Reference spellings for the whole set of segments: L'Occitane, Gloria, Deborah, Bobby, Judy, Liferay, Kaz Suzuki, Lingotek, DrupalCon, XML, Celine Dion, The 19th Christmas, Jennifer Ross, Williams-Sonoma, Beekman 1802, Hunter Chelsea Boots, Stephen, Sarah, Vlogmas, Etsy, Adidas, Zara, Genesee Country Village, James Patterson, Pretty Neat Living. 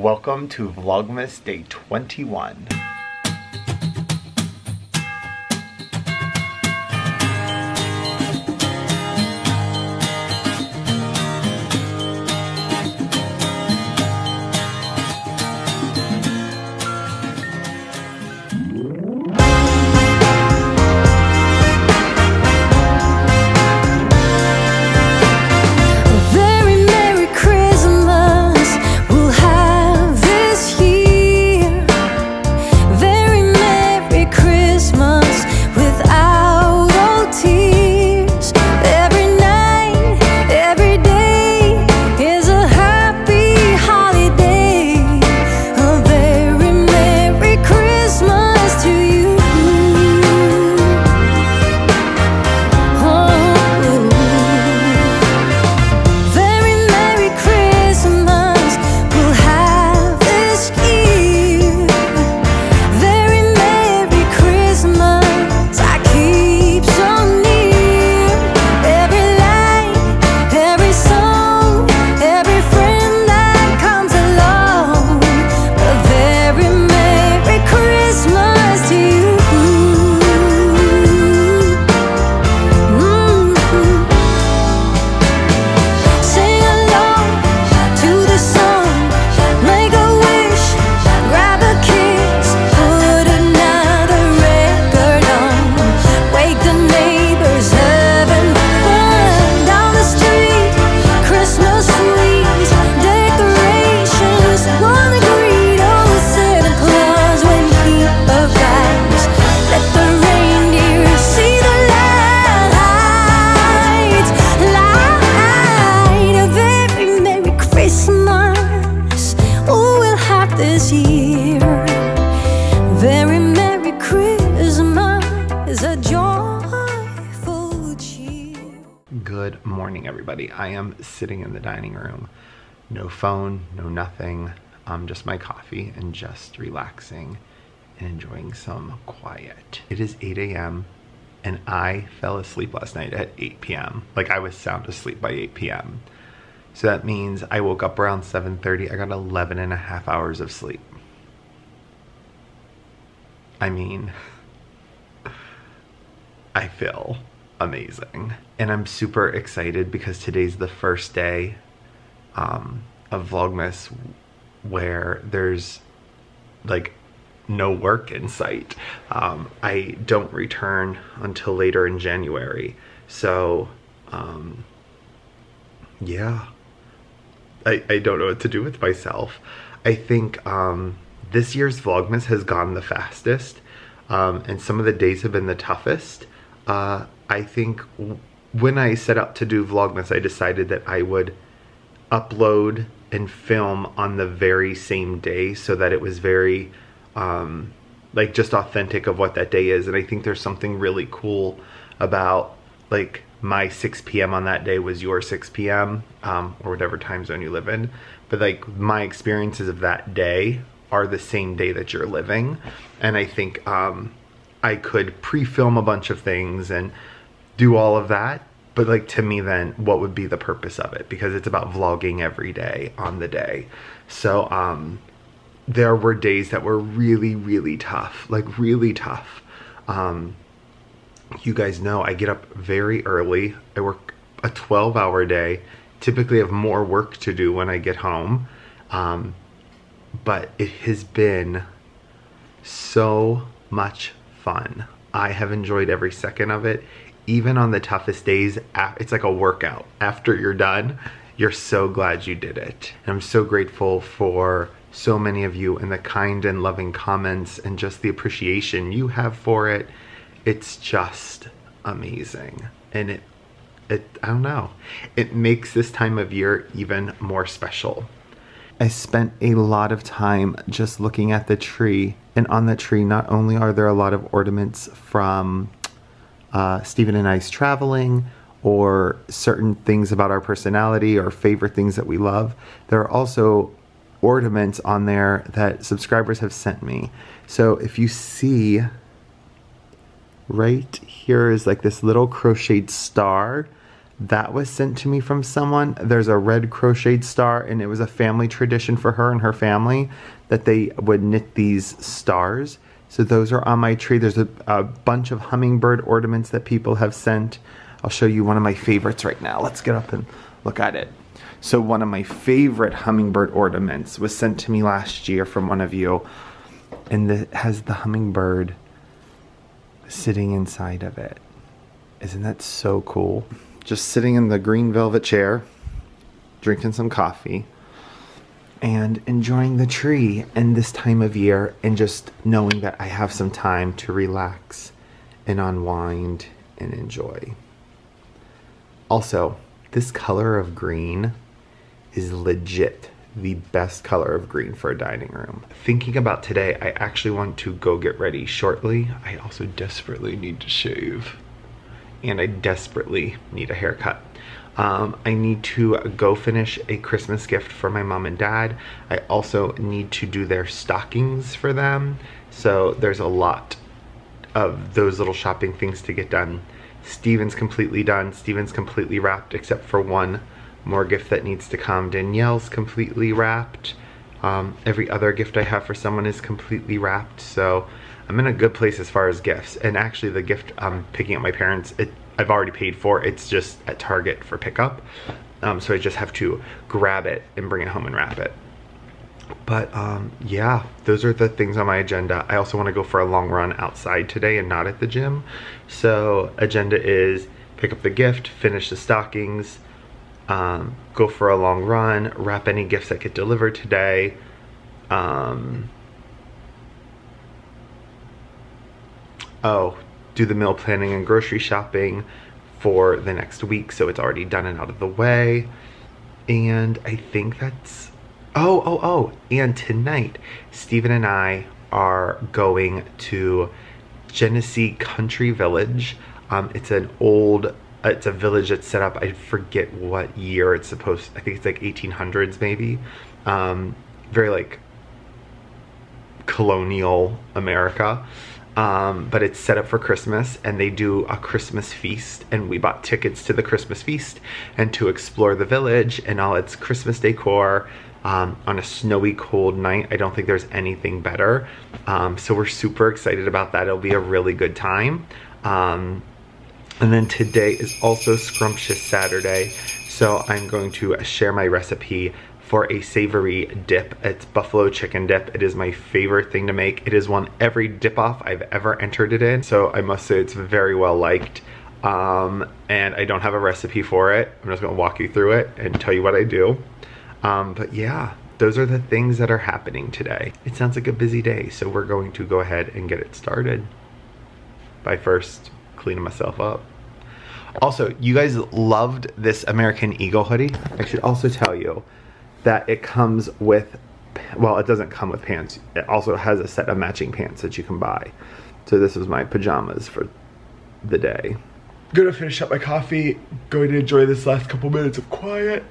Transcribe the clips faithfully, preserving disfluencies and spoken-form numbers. Welcome to Vlogmas Day twenty-one. Good morning, everybody. I am sitting in the dining room. No phone, no nothing. Um, just my coffee and just relaxing and enjoying some quiet. It is eight A M and I fell asleep last night at eight P M Like, I was sound asleep by eight P M So that means I woke up around seven thirty. I got eleven and a half hours of sleep. I mean, I feel amazing. And I'm super excited because today's the first day um, of Vlogmas where there's like no work in sight. Um, I don't return until later in January. So um, yeah, I, I don't know what to do with myself. I think um, this year's Vlogmas has gone the fastest um, and some of the days have been the toughest. Uh, I think when I set out to do Vlogmas, I decided that I would upload and film on the very same day so that it was very, um, like, just authentic of what that day is. And I think there's something really cool about, like, my six P M on that day was your six P M Um, or whatever time zone you live in. But, like, my experiences of that day are the same day that you're living. And I think um, I could pre-film a bunch of things and do all of that, but, like, to me then, what would be the purpose of it? Because it's about vlogging every day on the day. So um, there were days that were really, really tough, like really tough. Um, you guys know I get up very early. I work a twelve hour day, typically have more work to do when I get home. Um, but it has been so much fun. I have enjoyed every second of it. Even on the toughest days, it's like a workout. After you're done, you're so glad you did it. And I'm so grateful for so many of you and the kind and loving comments and just the appreciation you have for it. It's just amazing. And it, it I don't know, it makes this time of year even more special. I spent a lot of time just looking at the tree. And on the tree, not only are there a lot of ornaments from Uh, Stephen and I's traveling, or certain things about our personality or favorite things that we love, there are also ornaments on there that subscribers have sent me. So if you see, right here is like this little crocheted star that was sent to me from someone. There's a red crocheted star, and it was a family tradition for her and her family that they would knit these stars. So those are on my tree. There's a, a bunch of hummingbird ornaments that people have sent. I'll show you one of my favorites right now. Let's get up and look at it. So one of my favorite hummingbird ornaments was sent to me last year from one of you, and it has the hummingbird sitting inside of it. Isn't that so cool? Just sitting in the green velvet chair, drinking some coffee, and enjoying the tree in this time of year, and just knowing that I have some time to relax and unwind and enjoy. Also, this color of green is legit the best color of green for a dining room. Thinking about today, I actually want to go get ready shortly. I also desperately need to shave, and I desperately need a haircut. Um, I need to go finish a Christmas gift for my mom and dad. I also need to do their stockings for them. So there's a lot of those little shopping things to get done. Stephen's completely done. Stephen's completely wrapped except for one more gift that needs to come. Danielle's completely wrapped. Um, every other gift I have for someone is completely wrapped. So I'm in a good place as far as gifts. And actually the gift I'm picking up my parents, it, I've already paid for. It's just at Target for pickup. Um, so I just have to grab it and bring it home and wrap it. But um, yeah, those are the things on my agenda. I also wanna go for a long run outside today and not at the gym. So agenda is pick up the gift, finish the stockings, um, go for a long run, wrap any gifts that get delivered today. Um, oh, do the meal planning and grocery shopping for the next week, so it's already done and out of the way. And I think that's, oh, oh, oh, and tonight, Stephen and I are going to Genesee Country Village. Um, it's an old, it's a village that's set up, I forget what year it's supposed, I think it's like eighteen hundreds maybe. Um, very like colonial America. Um, but it's set up for Christmas, and they do a Christmas feast, and we bought tickets to the Christmas feast and to explore the village and all its Christmas decor um, on a snowy, cold night. I don't think there's anything better. Um, so we're super excited about that. It'll be a really good time. Um, and then today is also Scrumptious Saturday. So I'm going to share my recipe for a savory dip. It's buffalo chicken dip. It is my favorite thing to make. It is one every dip off I've ever entered it in. So I must say it's very well liked. Um, and I don't have a recipe for it. I'm just gonna walk you through it and tell you what I do. Um, but yeah, those are the things that are happening today. It sounds like a busy day, so we're going to go ahead and get it started by first cleaning myself up. Also, you guys loved this American Eagle hoodie. I should also tell you that it comes with, well, it doesn't come with pants. It also has a set of matching pants that you can buy. So this is my pajamas for the day. Gonna finish up my coffee. Going to enjoy this last couple minutes of quiet.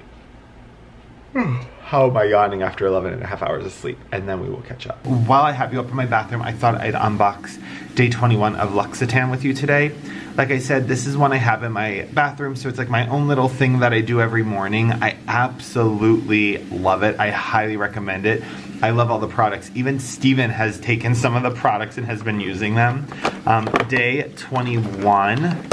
How am I yawning after eleven and a half hours of sleep? And then we will catch up. While I have you up in my bathroom, I thought I'd unbox day twenty-one of L'Occitane with you today. Like I said, this is one I have in my bathroom, so it's like my own little thing that I do every morning. I absolutely love it. I highly recommend it. I love all the products. Even Stephen has taken some of the products and has been using them. Um, day twenty-one.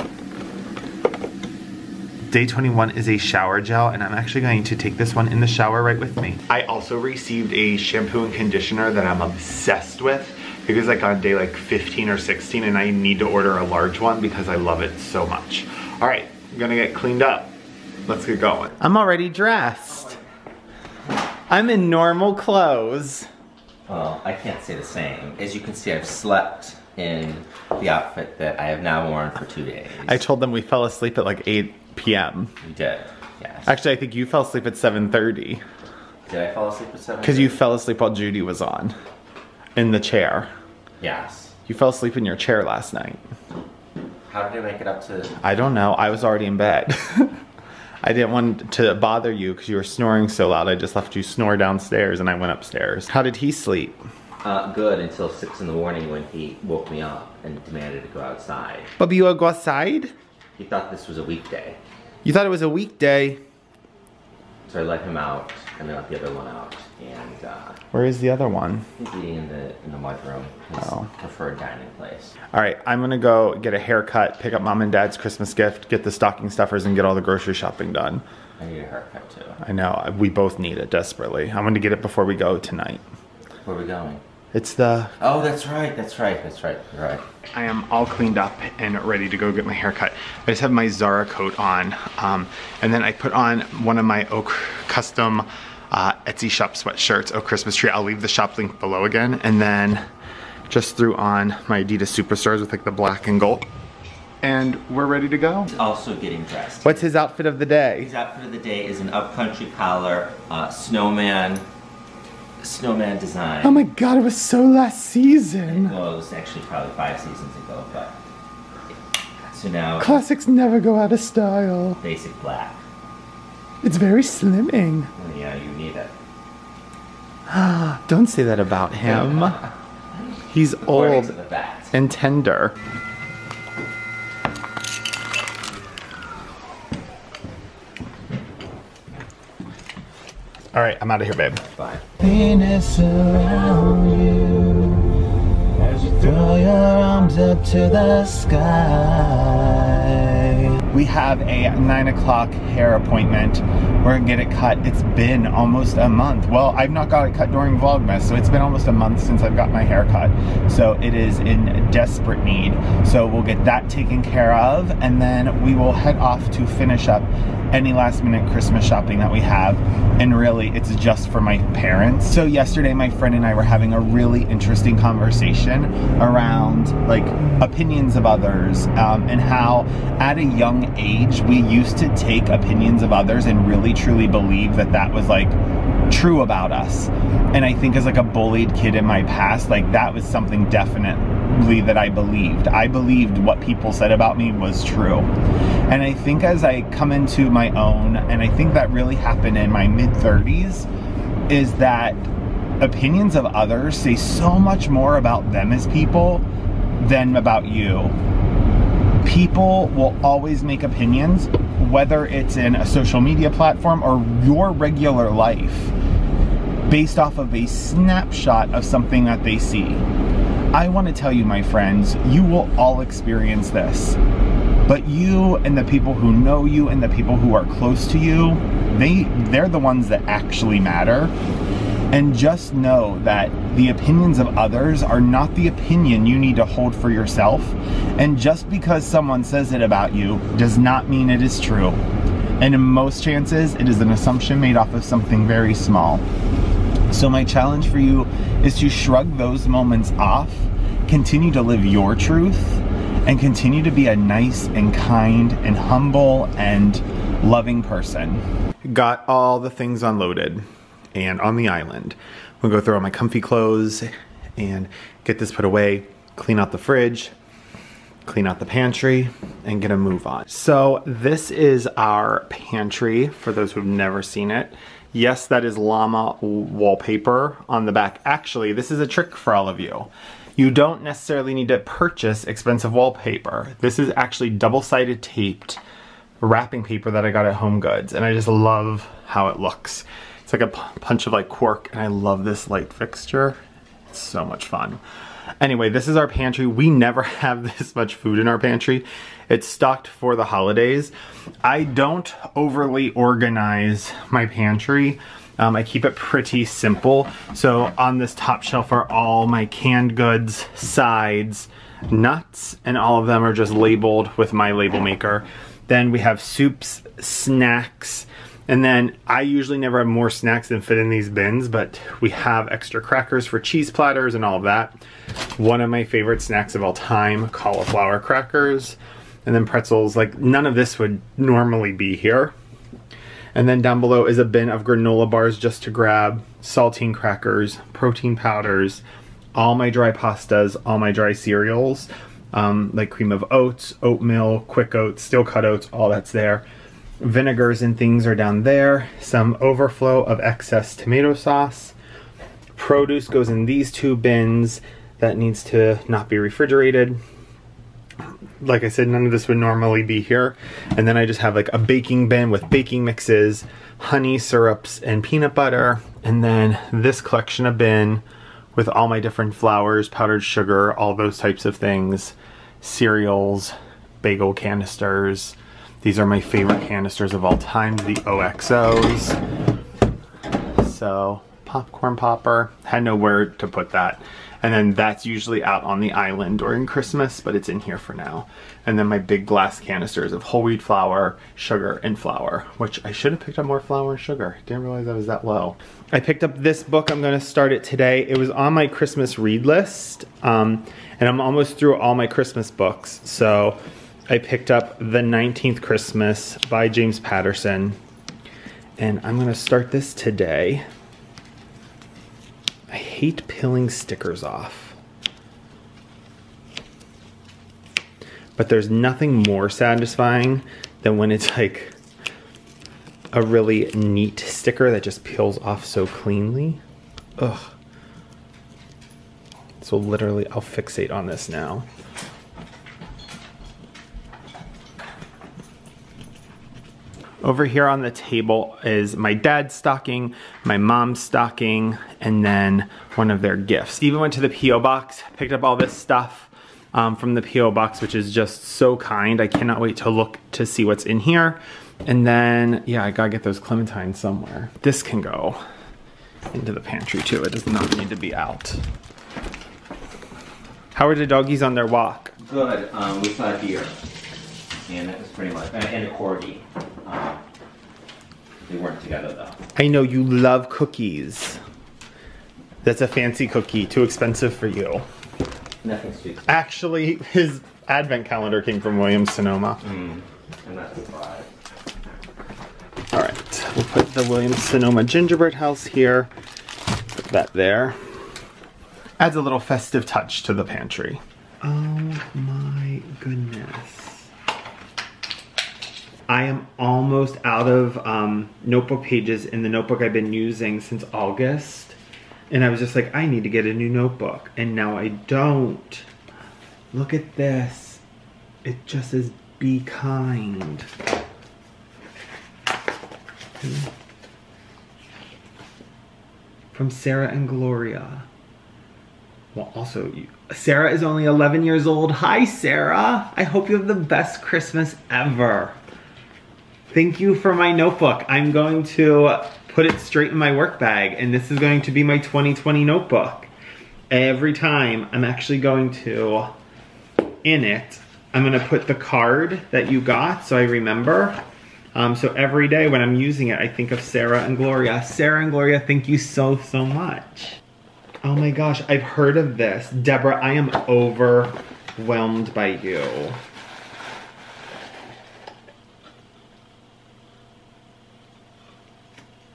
Day twenty-one is a shower gel, and I'm actually going to take this one in the shower right with me. I also received a shampoo and conditioner that I'm obsessed with. It was like on day like fifteen or sixteen, and I need to order a large one because I love it so much. All right, I'm gonna get cleaned up. Let's get going. I'm already dressed. I'm in normal clothes. Well, I can't say the same. As you can see, I've slept in the outfit that I have now worn for two days. I told them we fell asleep at like eight P M You did, yes. Actually, I think you fell asleep at seven thirty. Did I fall asleep at seven thirty? Because you fell asleep while Judy was on. In the chair. Yes. You fell asleep in your chair last night. How did I make it up to... I don't know. I was already in bed. I didn't want to bother you because you were snoring so loud. I just left you snore downstairs and I went upstairs. How did he sleep? Uh, good until six in the morning when he woke me up and demanded to go outside. Bobby, you wanna go outside? He thought this was a weekday. You thought it was a weekday. So I let him out, and then let the other one out, and uh... Where is the other one? He's eating in the, in the mud room, his oh. preferred dining place. Alright, I'm gonna go get a haircut, pick up mom and dad's Christmas gift, get the stocking stuffers, and get all the grocery shopping done. I need a haircut too. I know, we both need it desperately. I'm gonna get it before we go tonight. Where are we going? It's the... Oh, that's right, that's right, that's right, you're right. I am all cleaned up and ready to go get my haircut. I just have my Zara coat on, um, and then I put on one of my oak custom uh, Etsy shop sweatshirts, Oh Christmas Tree. I'll leave the shop link below again, and then just threw on my Adidas Superstars with like the black and gold. And we're ready to go. He's also getting dressed. What's his outfit of the day? His outfit of the day is an upcountry collar, uh, snowman, snowman design. Oh my god, it was so last season. Well, it was actually probably five seasons ago, but so now classics never go out of style. Basic black. It's very slimming. Yeah, you need it. Ah, don't say that about him. He's old and tender. All right, I'm out of here, babe. Bye. Venus around you as you throw your arms up to the sky. We have a nine o'clock hair appointment. We're gonna get it cut. It's been almost a month. Well, I've not got it cut during Vlogmas, so it's been almost a month since I've got my hair cut. So it is in desperate need. So we'll get that taken care of, and then we will head off to finish up any last minute Christmas shopping that we have, and really it's just for my parents. So yesterday my friend and I were having a really interesting conversation around like opinions of others, um, and how at a young age we used to take opinions of others and really truly believe that that was like true about us. And I think as like a bullied kid in my past, like that was something definitely that I believed. I believed what people said about me was true. And I think as I come into my own, and I think that really happened in my mid thirties, is that opinions of others say so much more about them as people than about you. People will always make opinions, whether it's in a social media platform or your regular life, based off of a snapshot of something that they see. I want to tell you, my friends, you will all experience this. But you and the people who know you and the people who are close to you, they, they're the ones that actually matter. And just know that the opinions of others are not the opinion you need to hold for yourself. And just because someone says it about you does not mean it is true. And in most chances, it is an assumption made off of something very small. So my challenge for you is to shrug those moments off, continue to live your truth, and continue to be a nice and kind and humble and loving person. Got all the things unloaded and on the island. We'll go through all my comfy clothes and get this put away, clean out the fridge, clean out the pantry, and get a move on. So this is our pantry, for those who've never seen it. Yes, that is llama wallpaper on the back. Actually, this is a trick for all of you. You don't necessarily need to purchase expensive wallpaper. This is actually double-sided taped wrapping paper that I got at Home Goods, and I just love how it looks. It's like a punch of like cork, and I love this light fixture. It's so much fun. Anyway, this is our pantry. We never have this much food in our pantry. It's stocked for the holidays. I don't overly organize my pantry. Um, I keep it pretty simple. So on this top shelf are all my canned goods, sides, nuts, and all of them are just labeled with my label maker. Then we have soups, snacks, and then I usually never have more snacks than fit in these bins, but we have extra crackers for cheese platters and all of that. One of my favorite snacks of all time, cauliflower crackers, and then pretzels. Like none of this would normally be here. And then down below is a bin of granola bars just to grab, saltine crackers, protein powders, all my dry pastas, all my dry cereals, um, like cream of oats, oatmeal, quick oats, steel cut oats, all that's there. Vinegars and things are down there. Some overflow of excess tomato sauce. Produce goes in these two bins that needs to not be refrigerated. like I said, none of this would normally be here. And then I just have like a baking bin with baking mixes, honey, syrups, and peanut butter. And then this collection of bin with all my different flours, powdered sugar, all those types of things, cereals, bagel canisters. These are my favorite canisters of all time, the O X Os. So, popcorn popper, had nowhere to put that. And then that's usually out on the island during Christmas, but it's in here for now. And then my big glass canisters of whole wheat flour, sugar, and flour, which I should have picked up more flour and sugar. Didn't realize I was that low. I picked up this book. I'm gonna start it today. It was on my Christmas read list, um, and I'm almost through all my Christmas books. So I picked up The nineteenth Christmas by James Patterson, and I'm gonna start this today. I hate peeling stickers off. But there's nothing more satisfying than when it's like a really neat sticker that just peels off so cleanly. Ugh. So literally, I'll fixate on this now. Over here on the table is my dad's stocking, my mom's stocking, and then one of their gifts. Even went to the P O box, picked up all this stuff um, from the P O box, which is just so kind. I cannot wait to look to see what's in here. And then, yeah, I gotta get those clementines somewhere. This can go into the pantry too. It does not need to be out. How are the doggies on their walk? Good, um, we saw a deer, and that was pretty much, and a corgi. Um, they weren't together though. I know you love cookies. That's a fancy cookie, too expensive for you. Nothing sweet. Actually, his advent calendar came from Williams-Sonoma. Mm, I'm not surprised. All right, we'll put the Williams-Sonoma gingerbread house here. Put that there. Adds a little festive touch to the pantry. Oh my goodness. I am almost out of um, notebook pages in the notebook I've been using since August. And I was just like, I need to get a new notebook. And now I don't. Look at this. It just says, be kind. From Sarah and Gloria. Well, also, Sarah is only eleven years old. Hi, Sarah. I hope you have the best Christmas ever. Thank you for my notebook. I'm going to put it straight in my work bag, and this is going to be my twenty twenty notebook. Every time I'm actually going to, in it, I'm gonna put the card that you got so I remember. Um, so every day when I'm using it, I think of Sarah and Gloria. Sarah and Gloria, thank you so, so much. Oh my gosh, I've heard of this. Deborah, I am overwhelmed by you.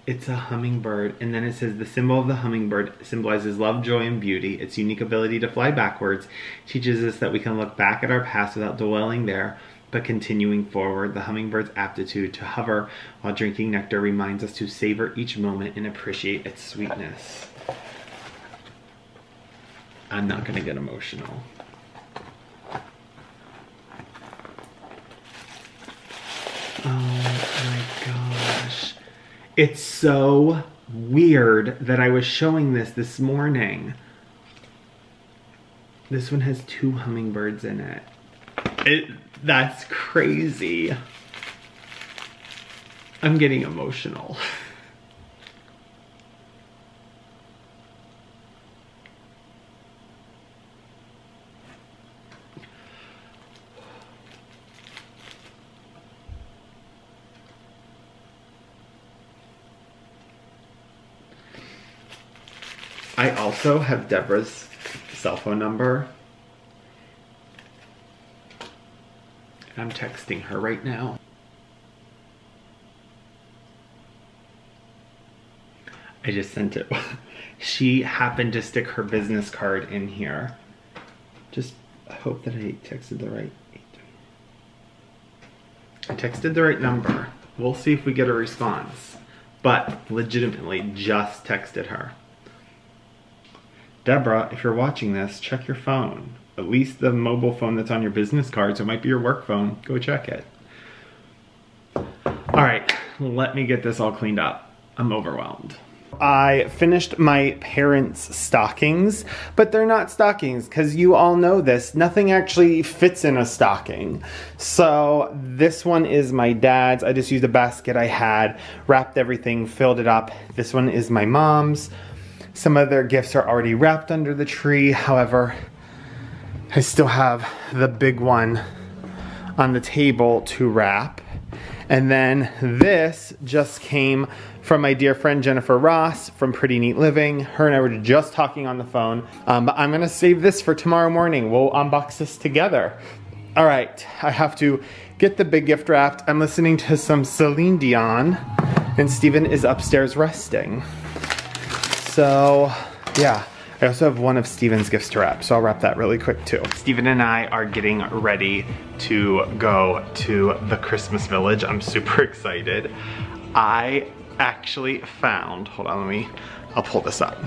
It's a hummingbird, and then it says the symbol of the hummingbird symbolizes love, joy, and beauty. Its unique ability to fly backwards teaches us that we can look back at our past without dwelling there, but continuing forward. The hummingbird's aptitude to hover while drinking nectar reminds us to savor each moment and appreciate its sweetness. I'm not gonna get emotional. Oh my gosh. It's so weird that I was showing this this morning. This one has two hummingbirds in it. It that's crazy. I'm getting emotional. I also have Deborah's cell phone number. I'm texting her right now. I just sent it. She happened to stick her business card in here. Just hope that I texted the right. I texted the right number. We'll see if we get a response. But legitimately just texted her. Deborah, if you're watching this, check your phone. at least the mobile phone that's on your business card, so it might be your work phone. Go check it. All right, let me get this all cleaned up. I'm overwhelmed. I finished my parents' stockings, but they're not stockings because you all know this. Nothing actually fits in a stocking. So this one is my dad's. I just used a basket I had, wrapped everything, filled it up. This one is my mom's. Some of their gifts are already wrapped under the tree. However, I still have the big one on the table to wrap. And then this just came from my dear friend Jennifer Ross from Pretty Neat Living. Her and I were just talking on the phone. Um, but I'm gonna save this for tomorrow morning. We'll unbox this together. All right, I have to get the big gift wrapped. I'm listening to some Celine Dion, and Stephen is upstairs resting. So, yeah. I also have one of Stephen's gifts to wrap, so I'll wrap that really quick too. Stephen and I are getting ready to go to the Christmas Village. I'm super excited. I actually found, hold on, let me, I'll pull this up.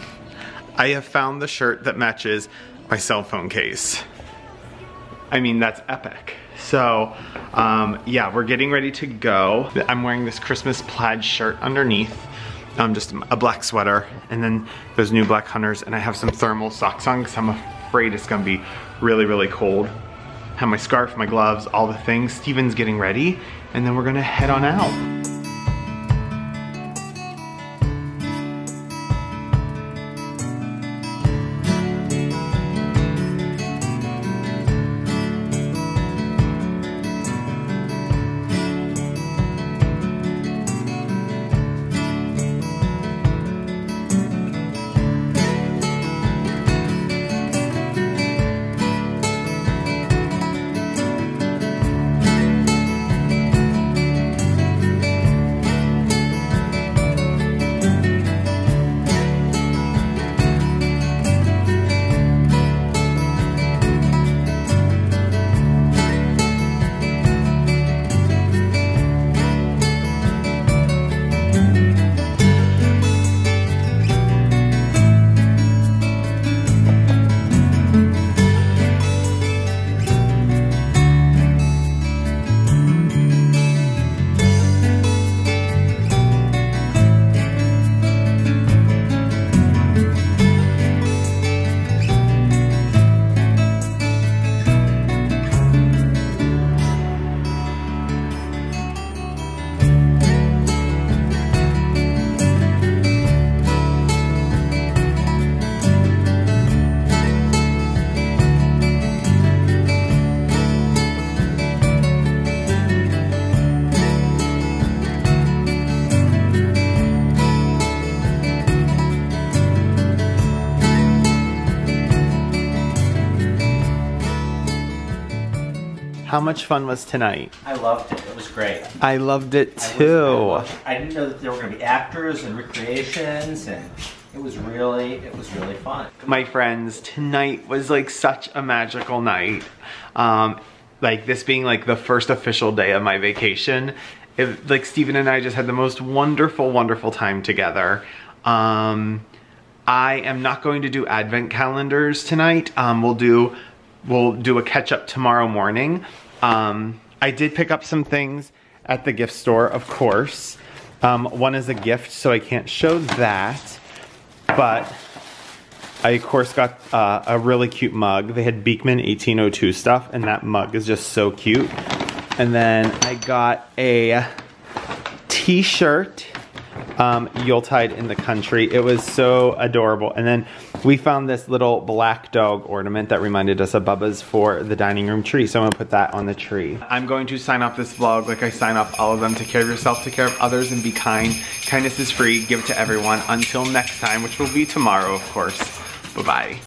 I have found the shirt that matches my cell phone case. I mean, that's epic. So, um, yeah, we're getting ready to go. I'm wearing this Christmas plaid shirt underneath. Um, just a black sweater, and then those new black hunters, and I have some thermal socks on because I'm afraid it's gonna be really, really cold. I have my scarf, my gloves, all the things. Stephen's getting ready, and then we're gonna head on out. How much fun was tonight? I loved it. It was great. I loved it too. I, was, I, I didn't know that there were going to be actors and recreations, and it was really, it was really fun. My friends, tonight was like such a magical night. Um, like this being like the first official day of my vacation, it, like Stephen and I just had the most wonderful, wonderful time together. Um, I am not going to do advent calendars tonight. Um, we'll do, we'll do a catch up tomorrow morning. Um, I did pick up some things at the gift store, of course. Um, one is a gift, so I can't show that. But I, of course, got uh, a really cute mug. They had Beekman eighteen oh two stuff, and that mug is just so cute. And then I got a t-shirt, um, Yuletide in the Country. It was so adorable. And then we found this little black dog ornament that reminded us of Bubba's for the dining room tree, so I'm gonna put that on the tree. I'm going to sign off this vlog like I sign off all of them. Take care of yourself, take care of others, and be kind. Kindness is free, give it to everyone. Until next time, which will be tomorrow, of course. Bye-bye.